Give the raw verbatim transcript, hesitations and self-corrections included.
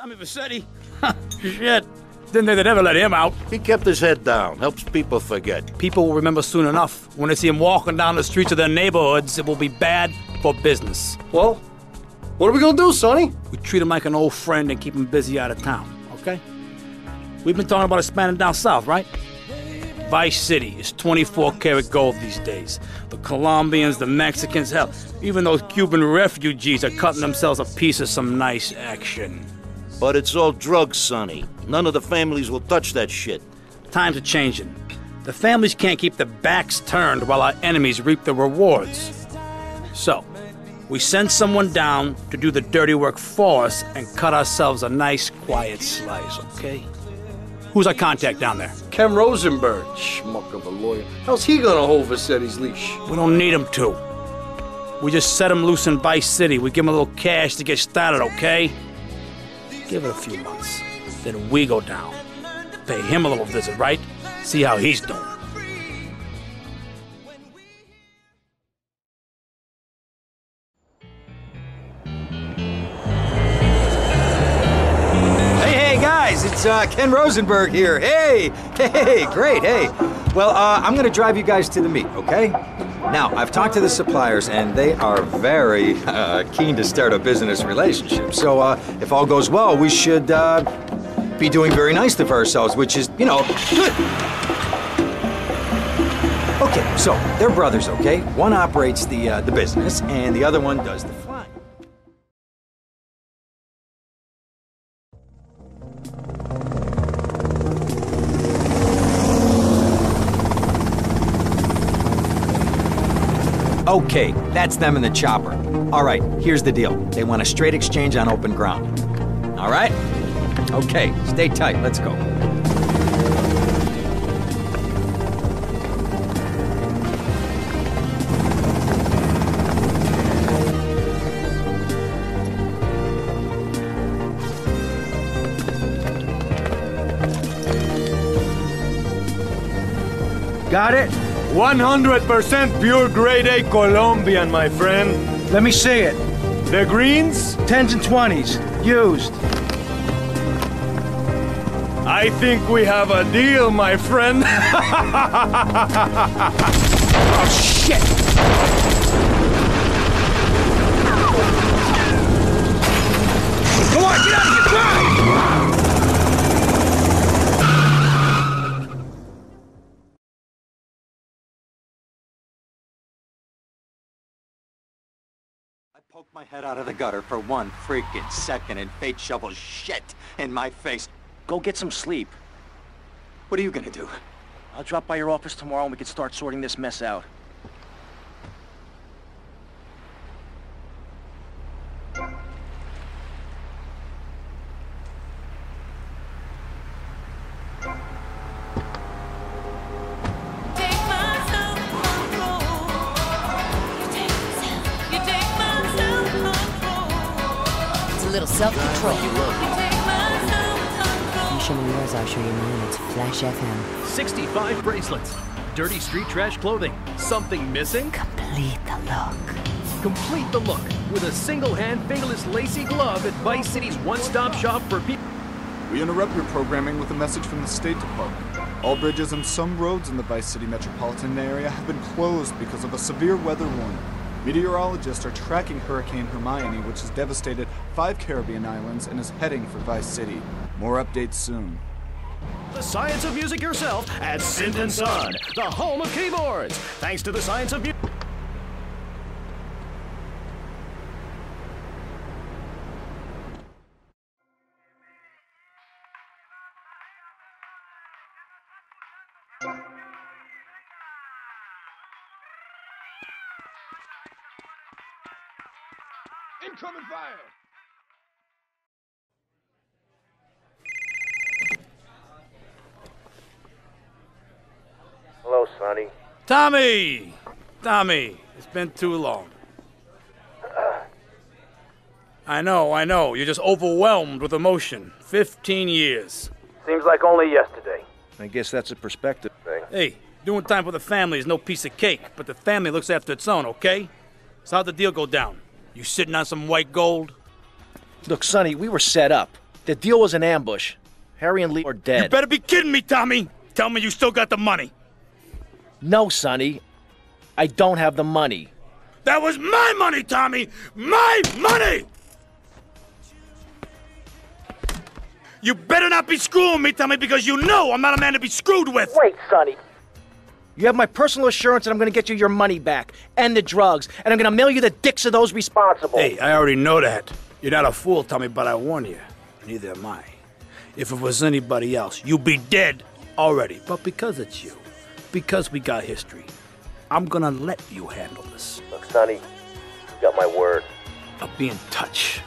Tommy Vercetti? Shit. Didn't they, they never let him out. He kept his head down. Helps people forget. People will remember soon enough. When they see him walking down the streets of their neighborhoods, it will be bad for business. Well, what are we gonna do, Sonny? We treat him like an old friend and keep him busy out of town, okay? We've been talking about expanding down south, right? Vice City is twenty-four karat gold these days. The Colombians, the Mexicans, hell, even those Cuban refugees are cutting themselves a piece of some nice action. But it's all drugs, Sonny. None of the families will touch that shit. Times are changing. The families can't keep their backs turned while our enemies reap the rewards. So, we send someone down to do the dirty work for us and cut ourselves a nice, quiet slice, okay? Who's our contact down there? Ken Rosenberg, schmuck of a lawyer. How's he gonna hold Vercetti's leash? We don't need him to. We just set him loose in Vice City. We give him a little cash to get started, okay? Give it a few months, then we go down. Pay him a little visit, right? See how he's doing. Hey, hey, guys, it's uh, Ken Rosenberg here. Hey, hey, great, hey. Well, uh, I'm gonna drive you guys to the meet, okay? Now, I've talked to the suppliers, and they are very uh, keen to start a business relationship. So, uh, if all goes well, we should uh, be doing very nicely for ourselves, which is, you know, good. Okay, so they're brothers, okay? One operates the uh, the business, and the other one does the flying. Okay, that's them in the chopper. All right, here's the deal. They want a straight exchange on open ground. All right? Okay, stay tight. Let's go. Got it? one hundred percent pure grade A Colombian, my friend. Let me see it. The greens? tens and twenties, used. I think we have a deal, my friend. Oh, shit! Come on, get out of here! Drive! Poked my head out of the gutter for one freaking second and fate shovels shit in my face. Go get some sleep. What are you gonna do? I'll drop by your office tomorrow and we can start sorting this mess out. Little self-control. You show me yours, I'll show you mine. It's Flash F M. sixty-five bracelets. Dirty street trash clothing. Something missing? Complete the look. Complete the look with a single-hand, fingerless, lacy glove at Vice City's one-stop shop for people. We interrupt your programming with a message from the State Department. All bridges and some roads in the Vice City metropolitan area have been closed because of a severe weather warning. Meteorologists are tracking Hurricane Hermione, which has devastated five Caribbean islands and is heading for Vice City. More updates soon. The science of music yourself at Synth and Son, the home of keyboards. Thanks to the science of music. Incoming fire! Hello, Sonny. Tommy! Tommy, it's been too long. Uh, I know, I know. You're just overwhelmed with emotion. Fifteen years. Seems like only yesterday. I guess that's a perspective thing. Hey, doing time for the family is no piece of cake, but the family looks after its own, okay? So how'd the deal go down? You sitting on some white gold? Look, Sonny, we were set up. The deal was an ambush. Harry and Lee are dead. You better be kidding me, Tommy! Tell me you still got the money. No, Sonny. I don't have the money. That was my money, Tommy! My money! You better not be screwing me, Tommy, because you know I'm not a man to be screwed with! Wait, Sonny. You have my personal assurance that I'm gonna get you your money back, and the drugs, and I'm gonna mail you the dicks of those responsible. Hey, I already know that. You're not a fool, Tommy, but I warn you, neither am I. If it was anybody else, you'd be dead already. But because it's you, because we got history, I'm gonna let you handle this. Look, Sonny, you got my word. I'll be in touch.